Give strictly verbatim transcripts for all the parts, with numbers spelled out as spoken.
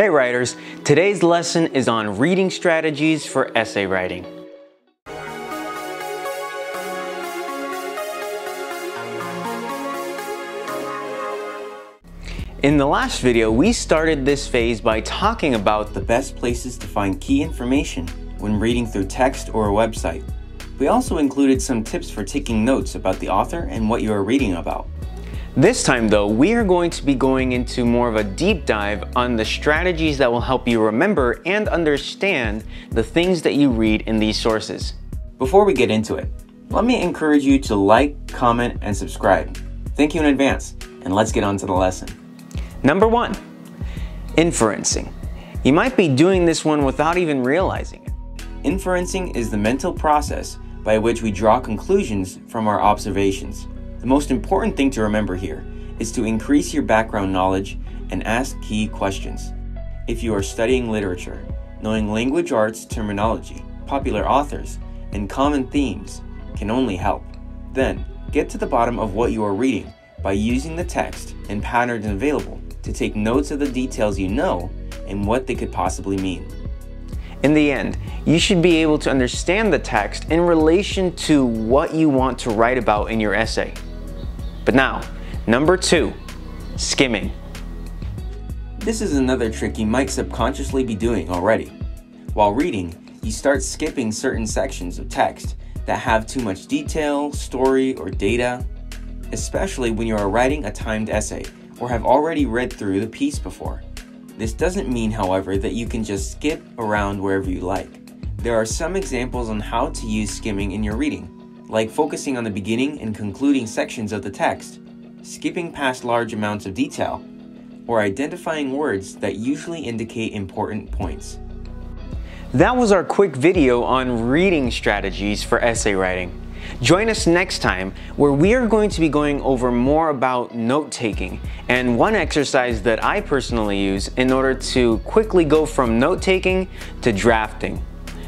Hey writers, today's lesson is on reading strategies for essay writing. In the last video, we started this phase by talking about the best places to find key information when reading through text or a website. We also included some tips for taking notes about the author and what you are reading about. This time though, we are going to be going into more of a deep dive on the strategies that will help you remember and understand the things that you read in these sources. Before we get into it, let me encourage you to like, comment, and subscribe. Thank you in advance, and let's get on to the lesson. Number one, inferencing. You might be doing this one without even realizing it. Inferencing is the mental process by which we draw conclusions from our observations. The most important thing to remember here is to increase your background knowledge and ask key questions. If you are studying literature, knowing language arts terminology, popular authors, and common themes can only help. Then, get to the bottom of what you are reading by using the text and patterns available to take notes of the details you know and what they could possibly mean. In the end, you should be able to understand the text in relation to what you want to write about in your essay. But now, number two, skimming. This is another trick you might subconsciously be doing already. While reading, you start skipping certain sections of text that have too much detail, story, or data, especially when you are writing a timed essay or have already read through the piece before. This doesn't mean, however, that you can just skip around wherever you like. There are some examples on how to use skimming in your reading, like focusing on the beginning and concluding sections of the text, skipping past large amounts of detail, or identifying words that usually indicate important points. That was our quick video on reading strategies for essay writing. Join us next time where we are going to be going over more about note-taking and one exercise that I personally use in order to quickly go from note-taking to drafting.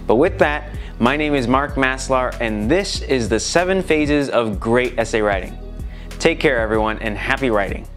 But with that, my name is Mark Maslar and this is the seven phases of great essay writing. Take care everyone and happy writing.